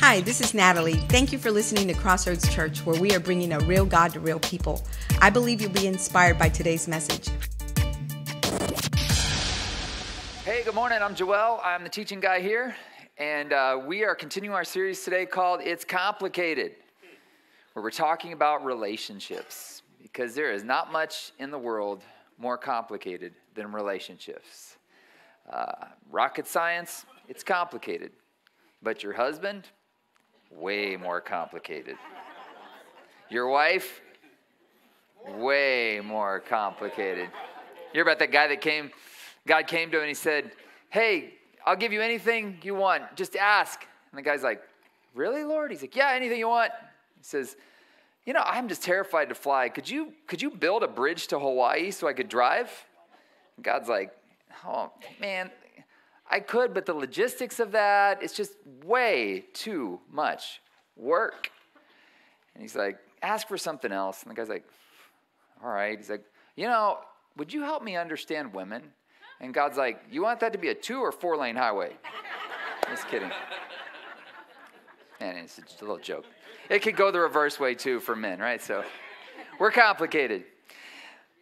Hi, this is Natalie. Thank you for listening to Crossroads Church, where we are bringing a real God to real people. I believe you'll be inspired by today's message. Hey, good morning. I'm Joel. I'm the teaching guy here, and we are continuing our series today called It's Complicated, where we're talking about relationships, because there is not much in the world more complicated than relationships. Rocket science, it's complicated. But your husband, way more complicated. Your wife, way more complicated. You hear about that guy that came, God came to him and he said, hey, I'll give you anything you want, just ask. And the guy's like, really, Lord? He's like, yeah, anything you want. He says, you know, I'm just terrified to fly. Could you build a bridge to Hawaii so I could drive? And God's like, oh, man. I could, but the logistics of that, it's just way too much work. And he's like, ask for something else. And the guy's like, all right. He's like, you know, would you help me understand women? And God's like, you want that to be a 2 or 4 lane highway? Just kidding. And it's just a little joke. It could go the reverse way too for men, right? So we're complicated.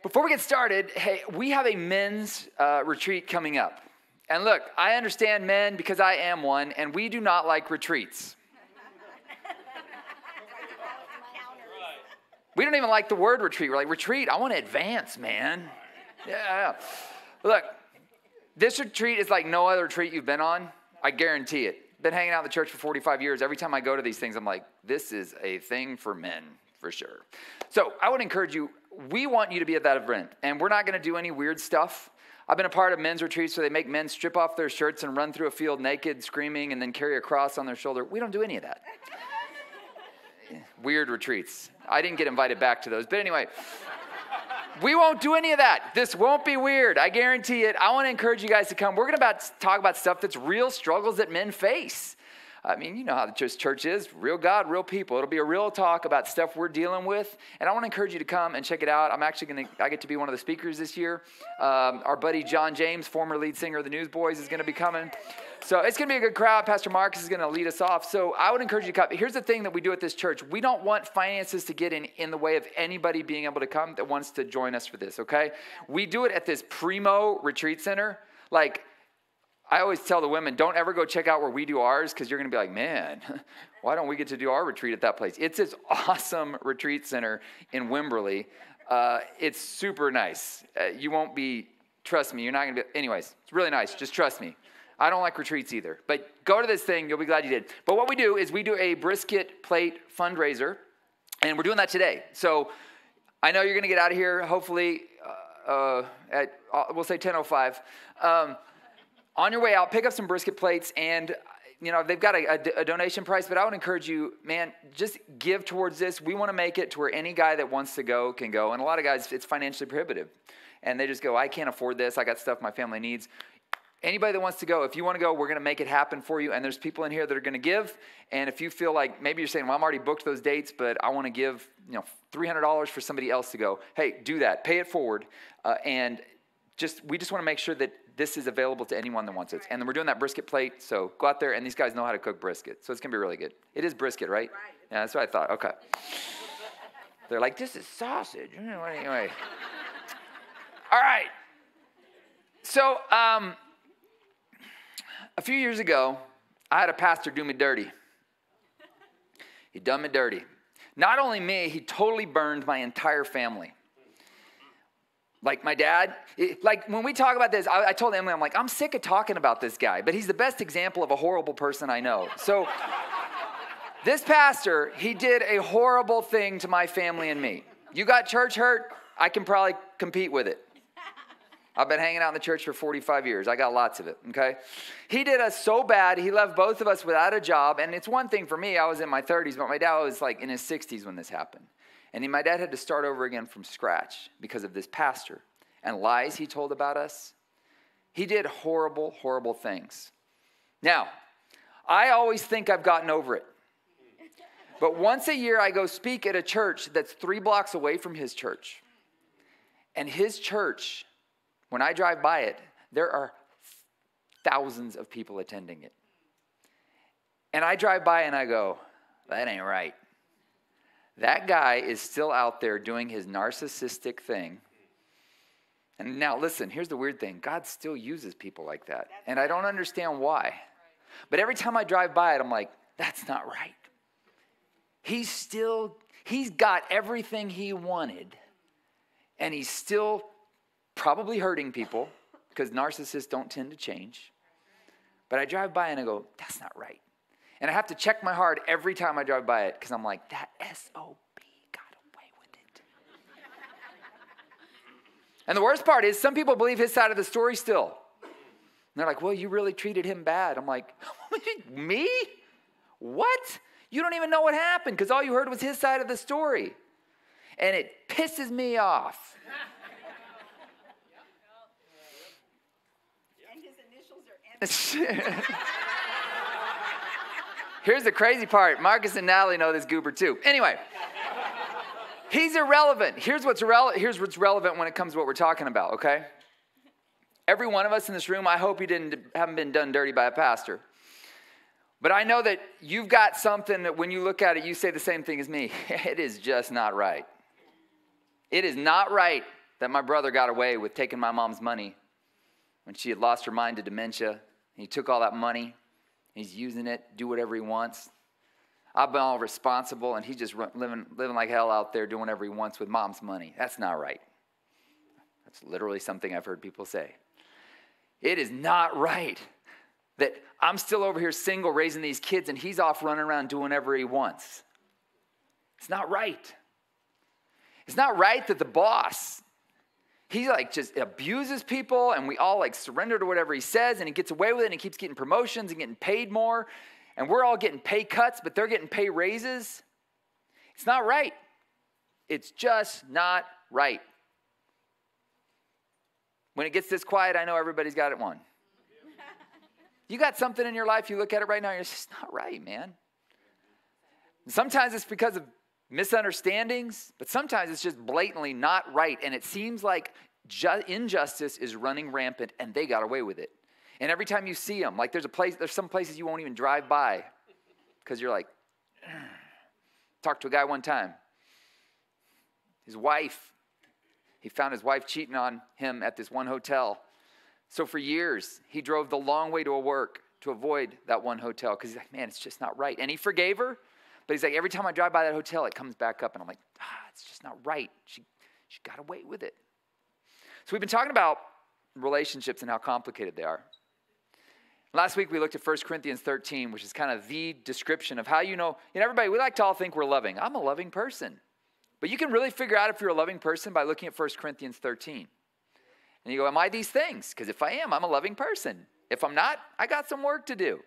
Before we get started, hey, we have a men's retreat coming up. And look, I understand men because I am one, and we do not like retreats. We don't even like the word retreat. We're like, retreat, I want to advance, man. Yeah. Look, this retreat is like no other retreat you've been on. I guarantee it. Been hanging out in the church for 45 years. Every time I go to these things, I'm like, this is a thing for men, for sure. So I would encourage you, we want you to be at that event, and we're not going to do any weird stuff. I've been a part of men's retreats where they make men strip off their shirts and run through a field naked, screaming, and then carry a cross on their shoulder. We don't do any of that. Weird retreats. I didn't get invited back to those. But anyway, we won't do any of that. This won't be weird. I guarantee it. I want to encourage you guys to come. We're going to talk about stuff that's real struggles that men face. I mean, you know how the church is. Real God, real people. It'll be a real talk about stuff we're dealing with. And I want to encourage you to come and check it out. I get to be one of the speakers this year. Our buddy John James, former lead singer of the Newsboys, is going to be coming. So it's going to be a good crowd. Pastor Marcus is going to lead us off. So I would encourage you to come. Here's the thing that we do at this church. We don't want finances to get in the way of anybody being able to come that wants to join us for this, okay? We do it at this Primo Retreat Center. Like, I always tell the women, don't ever go check out where we do ours, because you're going to be like, man, why don't we get to do our retreat at that place? It's this awesome retreat center in Wimberley. It's super nice. You won't be, trust me, you're not going to be, anyways, it's really nice. Just trust me. I don't like retreats either. But go to this thing. You'll be glad you did. But what we do is we do a brisket plate fundraiser, and we're doing that today. So I know you're going to get out of here, hopefully, we'll say 10:05. On your way out, pick up some brisket plates, and, you know, they've got a donation price, but I would encourage you, man, just give towards this. We want to make it to where any guy that wants to go can go, and a lot of guys, it's financially prohibitive, and they just go, I can't afford this. I got stuff my family needs. Anybody that wants to go, if you want to go, we're going to make it happen for you, and there's people in here that are going to give, and if you feel like maybe you're saying, well, I'm already booked those dates, but I want to give, you know, $300 for somebody else to go, hey, do that. Pay it forward, and we just want to make sure that this is available to anyone that wants it. And then we're doing that brisket plate, so go out there, and these guys know how to cook brisket, so it's going to be really good. It is brisket, right? Yeah, that's what I thought. Okay. They're like, this is sausage. Anyway. All right. So a few years ago, I had a pastor do me dirty. He done me dirty. Not only me, he totally burned my entire family. Like my dad, when we talk about this, I told Emily, I'm like, I'm sick of talking about this guy, but he's the best example of a horrible person I know. So this pastor, he did a horrible thing to my family and me. You got church hurt, I can probably compete with it. I've been hanging out in the church for 45 years. I got lots of it, okay? He did us so bad, he left both of us without a job, and it's one thing for me, I was in my 30s, but my dad was like in his 60s when this happened. And my dad had to start over again from scratch because of this pastor and lies he told about us. He did horrible, horrible things. Now, I always think I've gotten over it. But once a year, I go speak at a church that's 3 blocks away from his church. And his church, when I drive by it, there are thousands of people attending it. And I drive by and I go, that ain't right. That guy is still out there doing his narcissistic thing. And now listen, here's the weird thing. God still uses people like that. And I don't understand why. But every time I drive by it, I'm like, that's not right. He's got everything he wanted. And he's still probably hurting people because narcissists don't tend to change. But I drive by and I go, that's not right. And I have to check my heart every time I drive by it because I'm like, that SOB got away with it. And the worst part is some people believe his side of the story still. And they're like, well, you really treated him bad. I'm like, me? What? You don't even know what happened because all you heard was his side of the story. And it pisses me off. And his initials are empty. Here's the crazy part. Marcus and Natalie know this goober too. Anyway, he's irrelevant. Here's what's relevant when it comes to what we're talking about, okay? Every one of us in this room, I hope you haven't been done dirty by a pastor. But I know that you've got something that when you look at it, you say the same thing as me. It is just not right. It is not right that my brother got away with taking my mom's money when she had lost her mind to dementia. And he took all that money. He's using it, do whatever he wants. I've been all responsible, and he's just living like hell out there doing whatever he wants with mom's money. That's not right. That's literally something I've heard people say. It is not right that I'm still over here single raising these kids, and he's off running around doing whatever he wants. It's not right. It's not right that the boss, he like just abuses people and we all like surrender to whatever he says and he gets away with it and he keeps getting promotions and getting paid more and we're all getting pay cuts but they're getting pay raises. It's not right. It's just not right. When it gets this quiet, I know everybody's got it won. You got something in your life, you look at it right now, you're just not right, man. And sometimes it's because of misunderstandings, but sometimes it's just blatantly not right, and it seems like injustice is running rampant, and they got away with it. And every time you see them, like there's some places you won't even drive by, because you're like, talked to a guy one time, his wife, he found his wife cheating on him at this one hotel. So for years, he drove the long way to work to avoid that one hotel, because he's like, man, it's just not right. And he forgave her. But he's like, every time I drive by that hotel, it comes back up. And I'm like, it's just not right. She got away with it. So we've been talking about relationships and how complicated they are. Last week, we looked at 1 Corinthians 13, which is kind of the description of how you know, everybody, we like to all think we're loving. I'm a loving person. But you can really figure out if you're a loving person by looking at 1 Corinthians 13. And you go, am I these things? Because if I am, I'm a loving person. If I'm not, I got some work to do.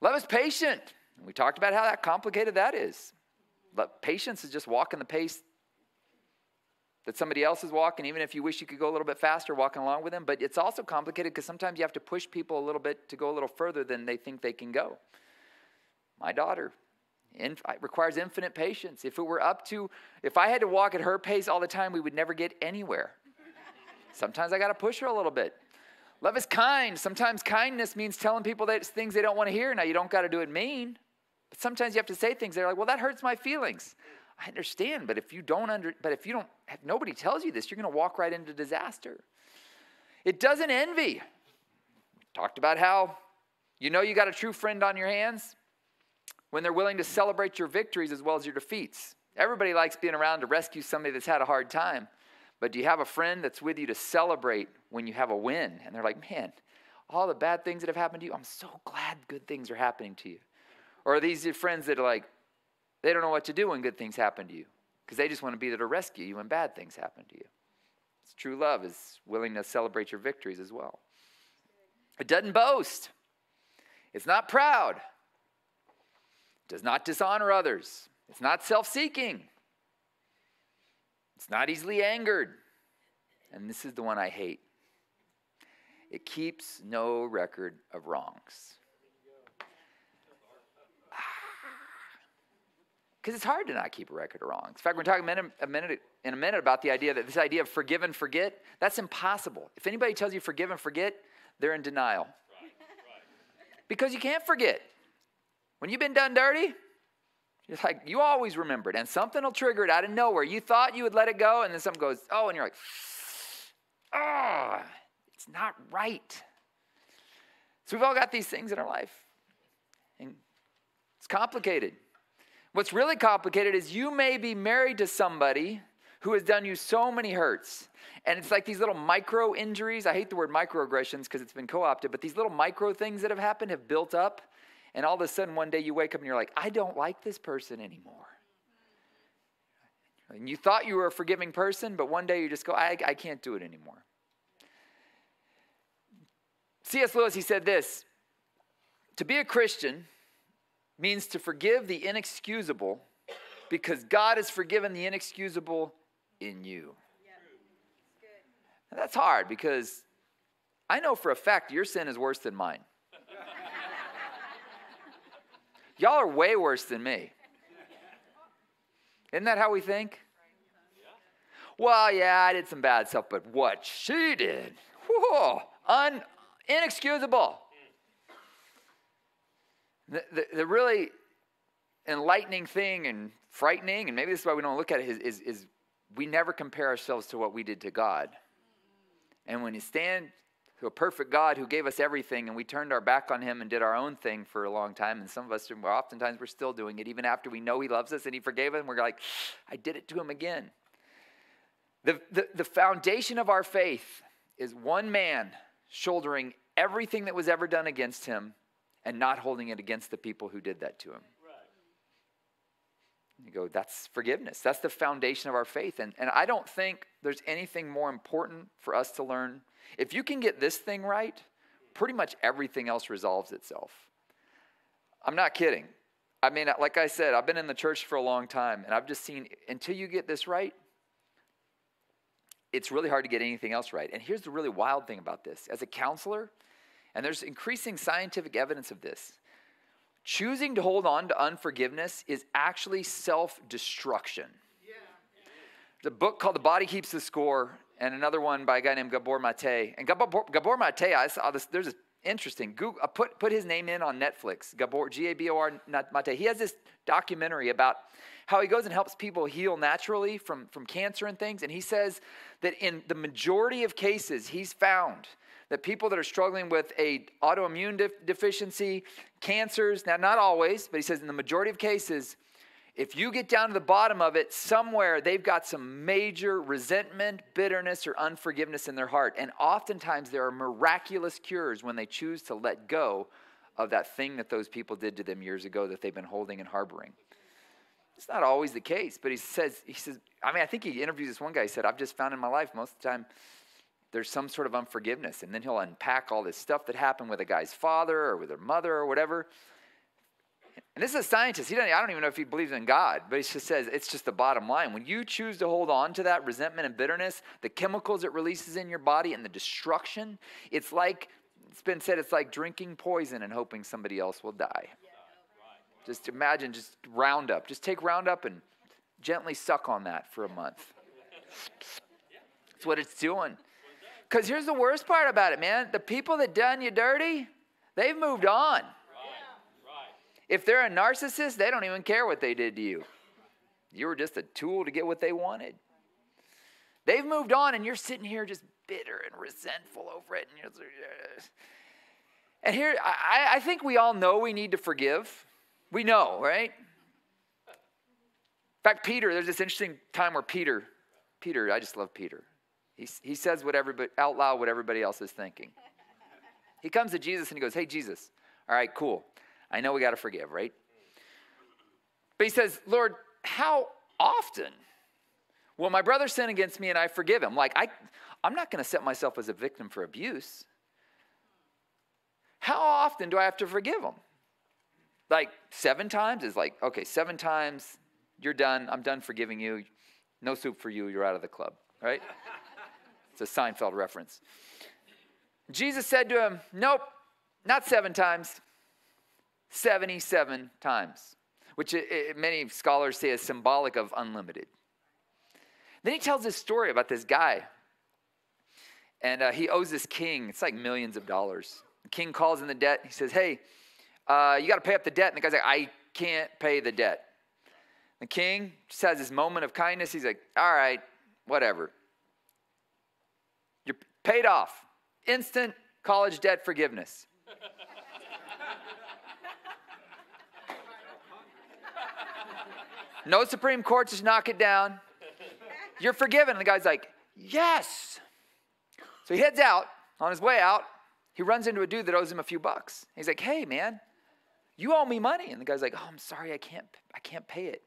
Love is patient. We talked about how complicated that is. But patience is just walking the pace that somebody else is walking, even if you wish you could go a little bit faster walking along with them. But it's also complicated because sometimes you have to push people a little bit to go a little further than they think they can go. My daughter requires infinite patience. If I had to walk at her pace all the time, we would never get anywhere. Sometimes I got to push her a little bit. Love is kind. Sometimes kindness means telling people things they don't want to hear. Now, you don't got to do it mean. But sometimes you have to say things that are like, well, that hurts my feelings. I understand, but if nobody tells you this, you're going to walk right into disaster. It doesn't envy. We talked about how you got a true friend on your hands when they're willing to celebrate your victories as well as your defeats. Everybody likes being around to rescue somebody that's had a hard time. But do you have a friend that's with you to celebrate when you have a win? And they're like, man, all the bad things that have happened to you, I'm so glad good things are happening to you. Or are these your friends that are like, they don't know what to do when good things happen to you because they just want to be there to rescue you when bad things happen to you. It's true love is willing to celebrate your victories as well. It doesn't boast. It's not proud. It does not dishonor others. It's not self-seeking. It's not easily angered. And this is the one I hate. It keeps no record of wrongs. Because it's hard to not keep a record of wrongs. In fact, we're talking in a minute about the idea that this idea of forgive and forget, that's impossible. If anybody tells you forgive and forget, they're in denial. Right. Because you can't forget. When you've been done dirty, you're like, you always remember it. And something will trigger it out of nowhere. You thought you would let it go, and then something goes, oh, and you're like, oh, it's not right. So we've all got these things in our life. And it's complicated. What's really complicated is you may be married to somebody who has done you so many hurts. And it's like these little micro injuries. I hate the word microaggressions because it's been co-opted, but these little micro things that have happened have built up. And all of a sudden, one day you wake up and you're like, I don't like this person anymore. And you thought you were a forgiving person, but one day you just go, I can't do it anymore. C.S. Lewis, he said this, to be a Christian means to forgive the inexcusable because God has forgiven the inexcusable in you. Yeah. Good. Now, that's hard because I know for a fact your sin is worse than mine. Y'all are way worse than me. Isn't that how we think? Yeah. Well, yeah, I did some bad stuff, but what she did, whoa, inexcusable. The really enlightening thing and frightening, and maybe this is why we don't look at it, is we never compare ourselves to what we did to God. And when you stand to a perfect God who gave us everything, and we turned our back on him and did our own thing for a long time, and some of us, oftentimes, we're still doing it, even after we know he loves us and he forgave us, and we're like, I did it to him again. The foundation of our faith is one man shouldering everything that was ever done against him and not holding it against the people who did that to him. Right. You go, that's forgiveness. That's the foundation of our faith. And I don't think there's anything more important for us to learn. If you can get this thing right, pretty much everything else resolves itself. I'm not kidding. I mean, like I said, I've been in the church for a long time, and I've just seen until you get this right, it's really hard to get anything else right. And here's the really wild thing about this. As a counselor, and there's increasing scientific evidence of this, choosing to hold on to unforgiveness is actually self-destruction. Yeah. There's a book called The Body Keeps the Score, and another one by a guy named Gabor Maté. And Gabor Maté, I saw this, there's this interesting, Google, I put his name in on Netflix, Gabor, G-A-B-O-R Maté. He has this documentary about how he goes and helps people heal naturally from cancer and things. And he says that in the majority of cases, he's found that people that are struggling with a autoimmune deficiency, cancers, now not always, but he says in the majority of cases, if you get down to the bottom of it, somewhere they've got some major resentment, bitterness, or unforgiveness in their heart. And oftentimes there are miraculous cures when they choose to let go of that thing that those people did to them years ago that they've been holding and harboring. It's not always the case, but he says, I mean, I think he interviews this one guy. He said, I've just found in my life most of the time, there's some sort of unforgiveness. And then he'll unpack all this stuff that happened with a guy's father or with their mother or whatever. And this is a scientist. I don't even know if he believes in God, but he just says it's just the bottom line. When you choose to hold on to that resentment and bitterness, the chemicals it releases in your body and the destruction, it's like, it's been said, it's like drinking poison and hoping somebody else will die. Just imagine just Roundup. Just take Roundup and gently suck on that for a month. That's what it's doing. Because here's the worst part about it, man. The people that done you dirty, they've moved on. Right. Yeah. If they're a narcissist, they don't even care what they did to you. You were just a tool to get what they wanted. They've moved on, and you're sitting here just bitter and resentful over it. And, here, I think we all know we need to forgive. We know, right? In fact, Peter, there's this interesting time where Peter, I just love Peter. He says out loud what everybody else is thinking. He comes to Jesus and he goes, hey, Jesus, all right, cool. I know we got to forgive, right? But he says, Lord, how often will my brother sin against me and I forgive him? Like, I'm not going to set myself as a victim for abuse. How often do I have to forgive him? Like 7 times is like, okay, 7 times, you're done. I'm done forgiving you. No soup for you. You're out of the club, right? It's a Seinfeld reference. Jesus said to him, nope, not 7 times, 77 times, which many scholars say is symbolic of unlimited. Then he tells this story about this guy, and he owes this king, it's like millions of dollars. The king calls in the debt. He says, hey, you got to pay up the debt. And the guy's like, I can't pay the debt. The king just has this moment of kindness. He's like, all right, whatever. You're paid off. Instant college debt forgiveness. No Supreme Court, just knock it down. You're forgiven. And the guy's like, yes. So he heads out. On his way out, he runs into a dude that owes him a few bucks. He's like, hey, man, you owe me money. And the guy's like, oh, I'm sorry, I can't pay it.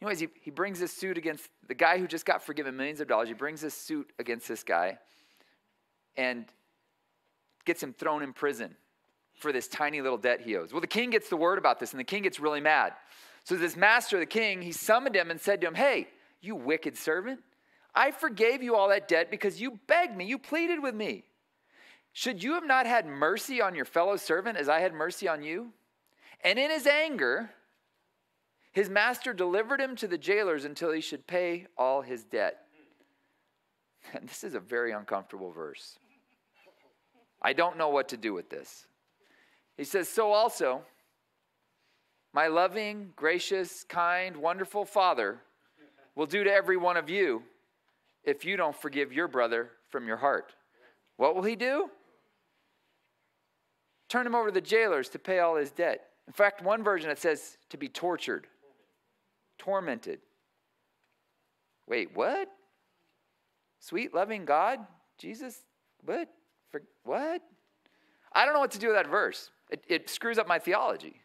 Anyways, he brings this suit against the guy who just got forgiven millions of dollars. He brings this suit against this guy and gets him thrown in prison for this tiny little debt he owes. Well, the king gets the word about this, and the king gets really mad. So this master, the king, he summoned him and said to him, hey, you wicked servant, I forgave you all that debt because you begged me, you pleaded with me. Should you have not had mercy on your fellow servant as I had mercy on you? And in his anger, his master delivered him to the jailers until he should pay all his debt. And this is a very uncomfortable verse. I don't know what to do with this. He says, so also, my loving, gracious, kind, wonderful Father will do to every one of you if you don't forgive your brother from your heart. What will he do? Turn him over to the jailers to pay all his debt. In fact, one version it says to be tortured, tormented. Wait, what? Sweet, loving God? Jesus? What? For what? I don't know what to do with that verse. It screws up my theology.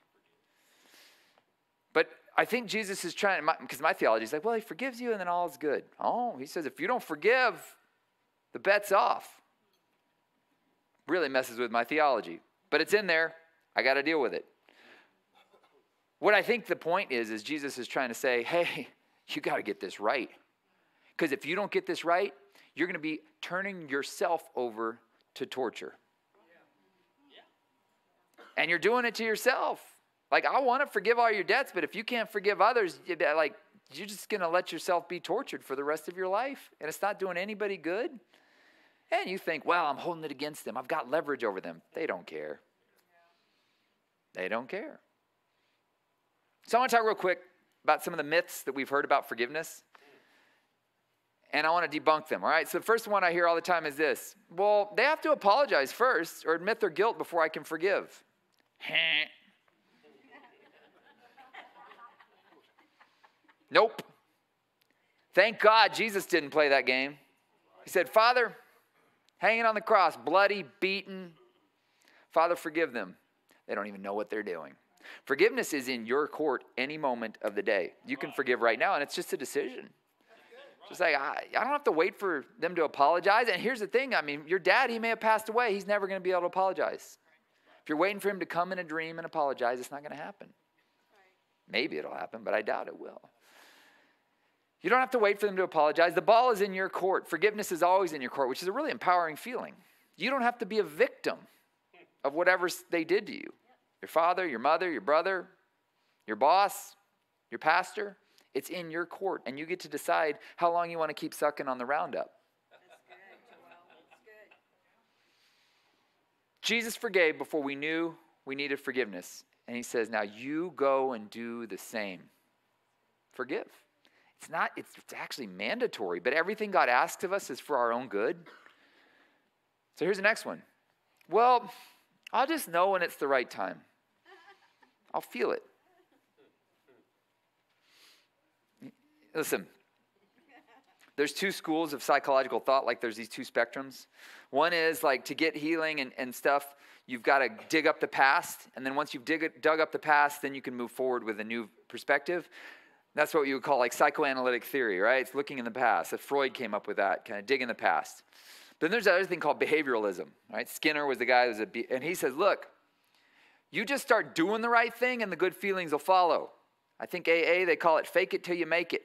But I think Jesus is trying, because my theology is like, well, he forgives you and then all is good. Oh, he says, if you don't forgive, the bet's off. Really messes with my theology. But it's in there. I got to deal with it. What I think the point is Jesus is trying to say, hey, you got to get this right. Because if you don't get this right, you're going to be turning yourself over to torture. Yeah. Yeah. And you're doing it to yourself. Like, I want to forgive all your debts, but if you can't forgive others, like, you're just going to let yourself be tortured for the rest of your life. And it's not doing anybody good. And you think, well, I'm holding it against them. I've got leverage over them. They don't care. They don't care. So I want to talk real quick about some of the myths that we've heard about forgiveness. And I want to debunk them, all right? So the first one I hear all the time is this. Well, they have to apologize first or admit their guilt before I can forgive. Nope. Thank God Jesus didn't play that game. He said, Father, hanging on the cross, bloody, beaten. Father, forgive them. They don't even know what they're doing. Forgiveness is in your court any moment of the day. You can forgive right now, and it's just a decision. Just like, I don't have to wait for them to apologize. And here's the thing. I mean, your dad, he may have passed away. He's never going to be able to apologize. If you're waiting for him to come in a dream and apologize, it's not going to happen. Maybe it'll happen, but I doubt it will. You don't have to wait for them to apologize. The ball is in your court. Forgiveness is always in your court, which is a really empowering feeling. You don't have to be a victim of whatever they did to you. Your father, your mother, your brother, your boss, your pastor. It's in your court, and you get to decide how long you want to keep sucking on the roundup. That's good. Well, that's good. Jesus forgave before we knew we needed forgiveness. And he says, now you go and do the same. Forgive. It's not, it's actually mandatory, but everything God asks of us is for our own good. So here's the next one. Well, I'll just know when it's the right time. I'll feel it. Listen, there's two schools of psychological thought, like there's these two spectrums. One is like to get healing and stuff, you've got to dig up the past. And then once you've dug up the past, then you can move forward with a new perspective. That's what you would call like psychoanalytic theory, right? It's looking in the past. Freud came up with that, kind of dig in the past. Then there's another thing called behavioralism, right? Skinner was the guy, and he says, look, you just start doing the right thing and the good feelings will follow. I think AA, they call it fake it till you make it.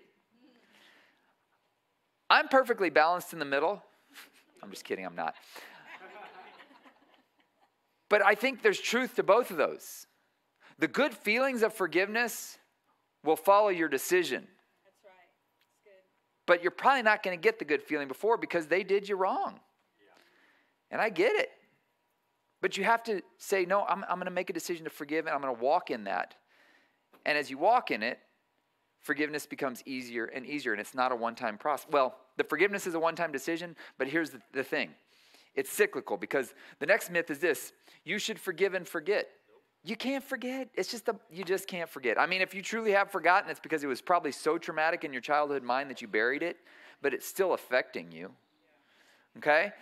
I'm perfectly balanced in the middle. I'm just kidding, I'm not. But I think there's truth to both of those. The good feelings of forgiveness will follow your decision. That's right. That's good. But you're probably not going to get the good feeling before because they did you wrong. Yeah. And I get it. But you have to say, no, I'm going to make a decision to forgive, and I'm going to walk in that. And as you walk in it, forgiveness becomes easier and easier, and it's not a one-time process. Well, the forgiveness is a one-time decision, but here's the thing. It's cyclical, because the next myth is this. You should forgive and forget. You can't forget. It's just you just can't forget. I mean, if you truly have forgotten, it's because it was probably so traumatic in your childhood mind that you buried it, but it's still affecting you, okay?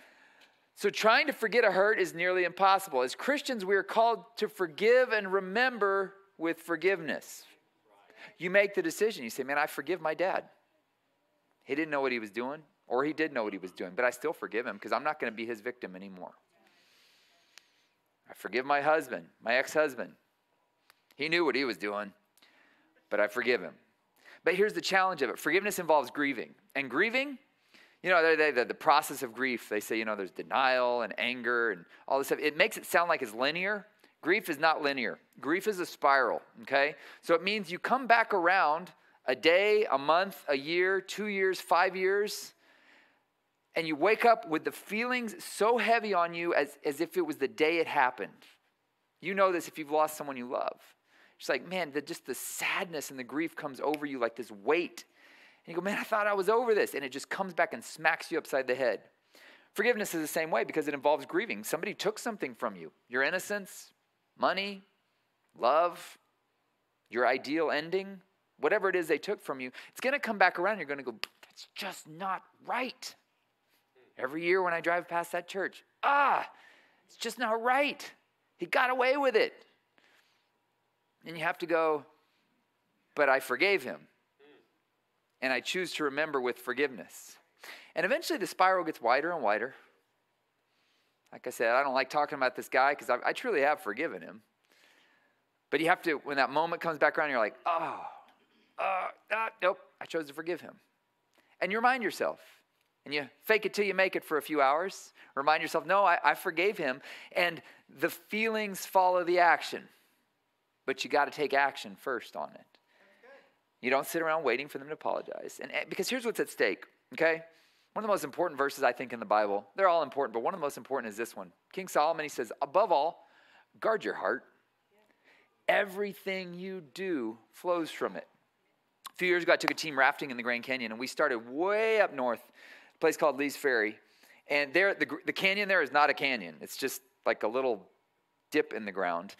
So trying to forget a hurt is nearly impossible. As Christians, we are called to forgive and remember with forgiveness. You make the decision. You say, man, I forgive my dad. He didn't know what he was doing, or he did know what he was doing, but I still forgive him because I'm not going to be his victim anymore. I forgive my husband, my ex-husband. He knew what he was doing, but I forgive him. But here's the challenge of it. Forgiveness involves grieving. And grieving, you know, the process of grief, they say, you know, there's denial and anger and all this stuff. It makes it sound like it's linear. Grief is not linear. Grief is a spiral, okay? So it means you come back around a day, a month, a year, 2 years, 5 years, and you wake up with the feelings so heavy on you as if it was the day it happened. You know this if you've lost someone you love. It's like, man, just the sadness and the grief comes over you like this weight. And you go, man, I thought I was over this. And it just comes back and smacks you upside the head. Forgiveness is the same way because it involves grieving. Somebody took something from you. Your innocence, money, love, your ideal ending, whatever it is they took from you. It's going to come back around. You're going to go, that's just not right. Every year when I drive past that church, it's just not right. He got away with it. And you have to go, but I forgave him. And I choose to remember with forgiveness. And eventually the spiral gets wider and wider. Like I said, I don't like talking about this guy because I truly have forgiven him. But you have to, when that moment comes back around, you're like, nope, I chose to forgive him. And you remind yourself. And you fake it till you make it for a few hours. Remind yourself, no, I forgave him. And the feelings follow the action. But you got to take action first on it. You don't sit around waiting for them to apologize. And because here's what's at stake, okay? One of the most important verses, I think, in the Bible. They're all important, but one of the most important is this one. King Solomon, he says, above all, guard your heart. Everything you do flows from it. A few years ago, I took a team rafting in the Grand Canyon, and we started way up north, a place called Lee's Ferry. And there, the canyon there is not a canyon. It's just like a little dip in the ground.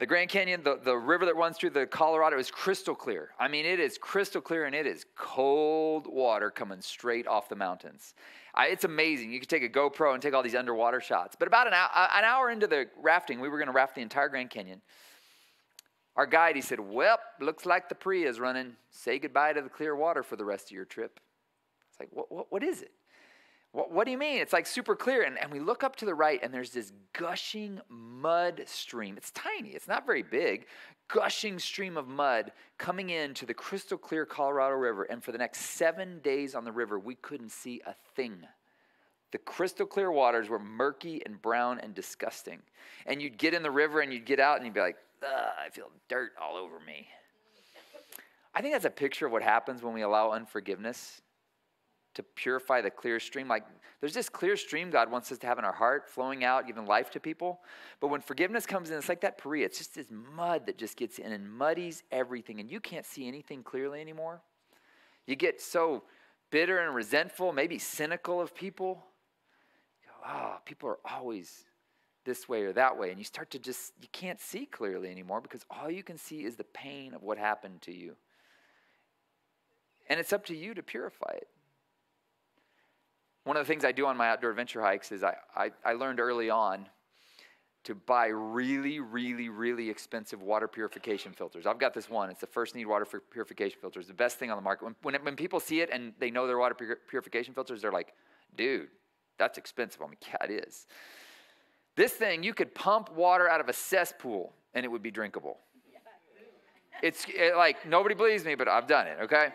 The Grand Canyon, the river that runs through the Colorado is crystal clear. I mean, it is crystal clear, and it is cold water coming straight off the mountains. It's amazing. You could take a GoPro and take all these underwater shots. But about an hour into the rafting, we were going to raft the entire Grand Canyon. Our guide, he said, well, looks like the Paria is running. Say goodbye to the clear water for the rest of your trip. It's like, what is it? What do you mean? It's like super clear. And we look up to the right, and there's this gushing mud stream. It's tiny. It's not very big. Gushing stream of mud coming into the crystal clear Colorado River. And for the next 7 days on the river, we couldn't see a thing. The crystal clear waters were murky and brown and disgusting. And you'd get in the river, and you'd get out, and you'd be like, I feel dirt all over me. I think that's a picture of what happens when we allow unforgiveness to purify the clear stream. Like, there's this clear stream God wants us to have in our heart, flowing out, giving life to people. But when forgiveness comes in, it's like that Paria. It's just this mud that just gets in and muddies everything, and you can't see anything clearly anymore. You get so bitter and resentful, maybe cynical of people. You go, people are always this way or that way, and you start to just, you can't see clearly anymore because all you can see is the pain of what happened to you. And it's up to you to purify it. One of the things I do on my outdoor adventure hikes is I learned early on to buy really, really, really expensive water purification filters. I've got this one. It's the First Need water purification filter. It's the best thing on the market. When people see it and they know their water purification filters, they're like, dude, that's expensive. I'm like, yeah, it is. This thing, you could pump water out of a cesspool and it would be drinkable. It's like, nobody believes me, but I've done it, okay?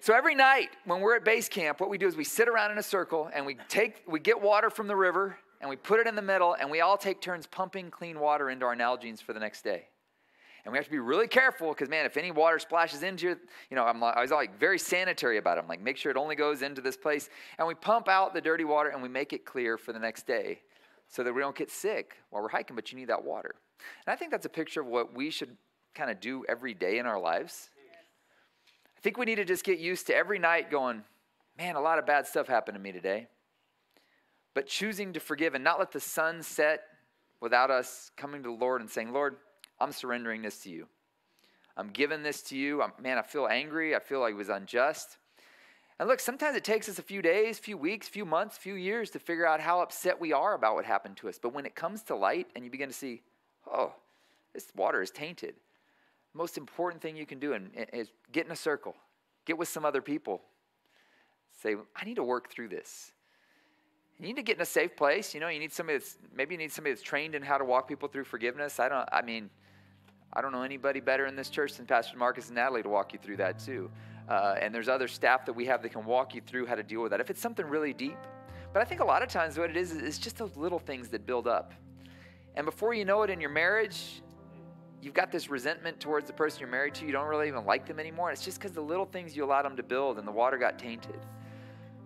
So every night when we're at base camp, what we do is we sit around in a circle and we get water from the river and we put it in the middle and we all take turns pumping clean water into our Nalgenes for the next day. And we have to be really careful because, man, if any water splashes into you, I was like very sanitary about it. I'm like, make sure it only goes into this place. And we pump out the dirty water and we make it clear for the next day so that we don't get sick while we're hiking, but you need that water. And I think that's a picture of what we should kind of do every day in our lives. Yes. I think we need to just get used to every night going, man, a lot of bad stuff happened to me today. But choosing to forgive and not let the sun set without us coming to the Lord and saying, Lord, I'm surrendering this to you. I'm giving this to you. I feel angry. I feel like it was unjust. And look, sometimes it takes us a few days, few weeks, few months, few years to figure out how upset we are about what happened to us. But when it comes to light and you begin to see, oh, this water is tainted. The most important thing you can do is get in a circle. Get with some other people. Say, I need to work through this. You need to get in a safe place. You know, you need somebody that's trained in how to walk people through forgiveness. I don't know anybody better in this church than Pastor Marcus and Natalie to walk you through that too. And there's other staff that we have that can walk you through how to deal with that if it's something really deep. But I think a lot of times what it is it's just those little things that build up. And before you know it in your marriage, you've got this resentment towards the person you're married to. You don't really even like them anymore. It's just because the little things you allowed them to build and the water got tainted.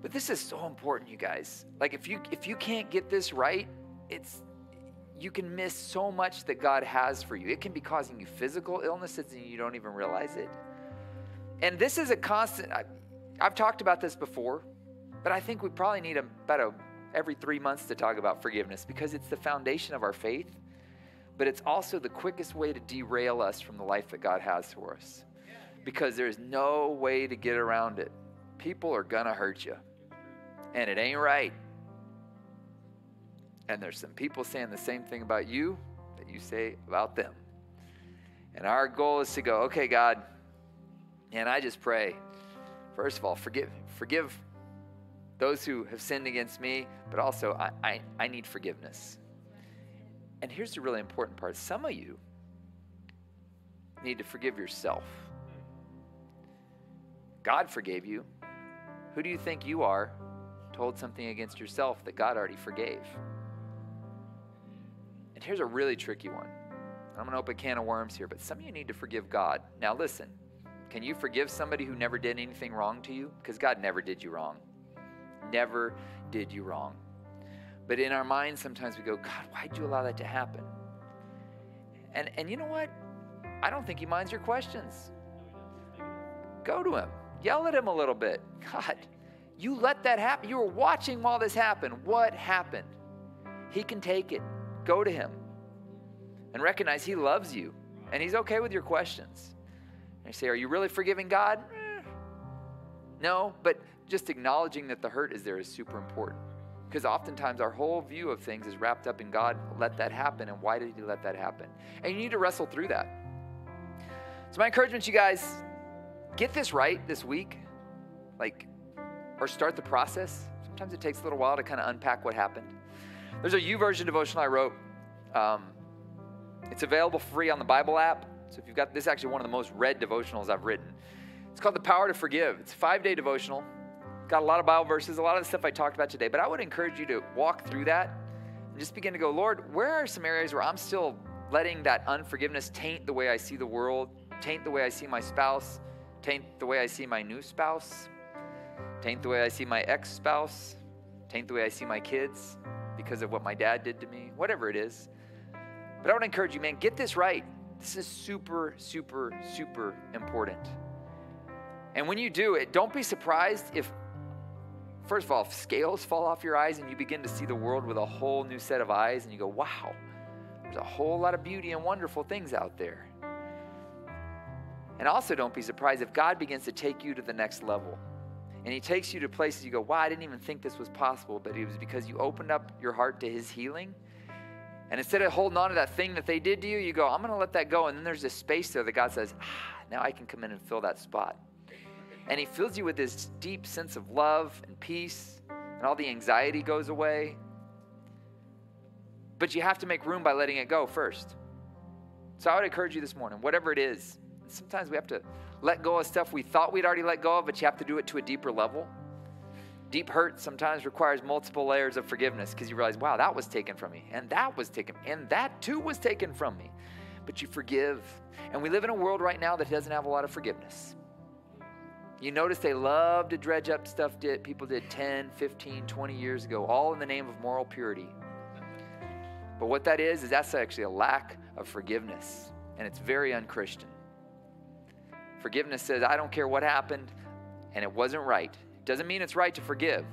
But this is so important, you guys. Like if you can't get this right, you can miss so much that God has for you. It can be causing you physical illnesses and you don't even realize it. And this is a constant, I've talked about this before, but I think we probably need every 3 months to talk about forgiveness because it's the foundation of our faith, but it's also the quickest way to derail us from the life that God has for us because there's no way to get around it. People are gonna hurt you and it ain't right. And there's some people saying the same thing about you that you say about them. And our goal is to go, okay, God, and I just pray, first of all, forgive those who have sinned against me, but also I need forgiveness. And here's the really important part. Some of you need to forgive yourself. God forgave you. Who do you think you are to hold something against yourself that God already forgave? And here's a really tricky one. I'm going to open a can of worms here, but some of you need to forgive God. Now listen, can you forgive somebody who never did anything wrong to you? Because God never did you wrong. Never did you wrong. But in our minds, sometimes we go, God, why'd you allow that to happen? And you know what? I don't think he minds your questions. Go to him. Yell at him a little bit. God, you let that happen. You were watching while this happened. What happened? He can take it. Go to him and recognize he loves you and he's okay with your questions. And you say, are you really forgiving God? No, but just acknowledging that the hurt is there is super important because oftentimes our whole view of things is wrapped up in God let that happen and why did he let that happen? And you need to wrestle through that. So my encouragement to you guys, get this right this week, or start the process. Sometimes it takes a little while to kind of unpack what happened. There's a YouVersion devotional I wrote. It's available free on the Bible app. So if you've got this, is actually one of the most read devotionals I've written. It's called The Power to Forgive. It's a 5-day devotional. Got a lot of Bible verses, a lot of the stuff I talked about today. But I would encourage you to walk through that and just begin to go, Lord, where are some areas where I'm still letting that unforgiveness taint the way I see the world, taint the way I see my spouse, taint the way I see my new spouse, taint the way I see my ex-spouse, taint the way I see my kids, because of what my dad did to me, whatever it is. But I would encourage you, man, get this right. This is super, super, super important. And when you do it, don't be surprised if, first of all, if scales fall off your eyes and you begin to see the world with a whole new set of eyes and you go, wow, there's a whole lot of beauty and wonderful things out there. And also don't be surprised if God begins to take you to the next level. And he takes you to places you go, wow, I didn't even think this was possible. But it was because you opened up your heart to his healing. And instead of holding on to that thing that they did to you, you go, I'm going to let that go. And then there's this space there that God says, now I can come in and fill that spot. And he fills you with this deep sense of love and peace. And all the anxiety goes away. But you have to make room by letting it go first. So I would encourage you this morning, whatever it is, sometimes we have to let go of stuff we thought we'd already let go of, but you have to do it to a deeper level. Deep hurt sometimes requires multiple layers of forgiveness because you realize, wow, that was taken from me, and that was taken, and that too was taken from me. But you forgive. And we live in a world right now that doesn't have a lot of forgiveness. You notice they love to dredge up stuff people did 10, 15, 20 years ago, all in the name of moral purity. But what that is that's actually a lack of forgiveness. And it's very unchristian. Forgiveness says, I don't care what happened, and it wasn't right. It doesn't mean it's right to forgive,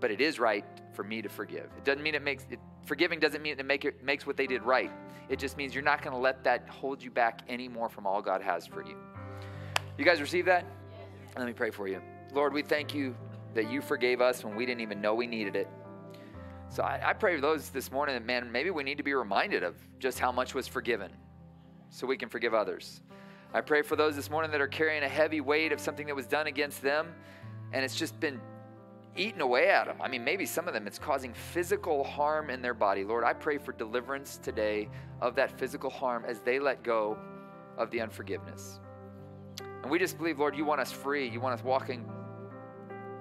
but it is right for me to forgive. It doesn't mean it makes it, forgiving doesn't mean it makes what they did right. It just means you're not going to let that hold you back anymore from all God has for you. You guys receive that? Yes. Let me pray for you. Lord, we thank you that you forgave us when we didn't even know we needed it. So I pray for those this morning that, man, maybe we need to be reminded of just how much was forgiven so we can forgive others. I pray for those this morning that are carrying a heavy weight of something that was done against them, and it's just been eaten away at them. I mean, maybe some of them, it's causing physical harm in their body. Lord, I pray for deliverance today of that physical harm as they let go of the unforgiveness. And we just believe, Lord, you want us free. You want us walking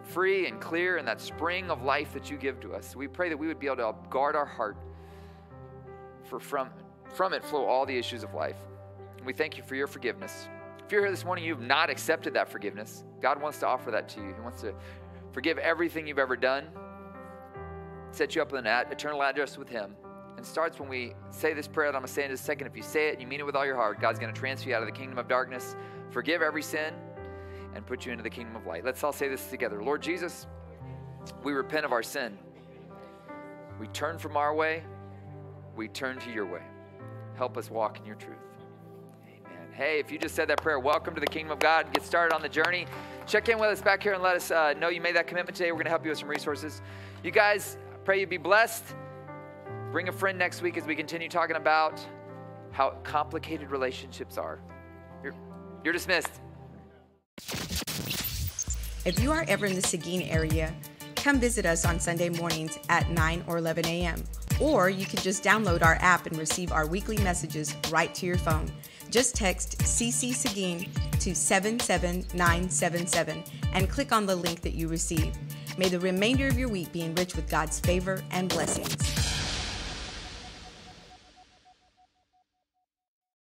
free and clear in that spring of life that you give to us. We pray that we would be able to guard our heart, for from it flow all the issues of life. And we thank you for your forgiveness. If you're here this morning, you've not accepted that forgiveness, God wants to offer that to you. He wants to forgive everything you've ever done, set you up with an eternal address with him. And it starts when we say this prayer that I'm going to say in just a second. If you say it and you mean it with all your heart, God's going to transfer you out of the kingdom of darkness, forgive every sin, and put you into the kingdom of light. Let's all say this together. Lord Jesus, we repent of our sin. We turn from our way. We turn to your way. Help us walk in your truth. Amen. Hey, if you just said that prayer, welcome to the kingdom of God. Get started on the journey. Check in with us back here and let us know you made that commitment today. We're going to help you with some resources. You guys, pray you be blessed. Bring a friend next week as we continue talking about how complicated relationships are. You're dismissed. If you are ever in the Seguin area, come visit us on Sunday mornings at 9 or 11 a.m. Or you can just download our app and receive our weekly messages right to your phone. Just text CC Seguin to 77977 and click on the link that you receive. May the remainder of your week be enriched with God's favor and blessings.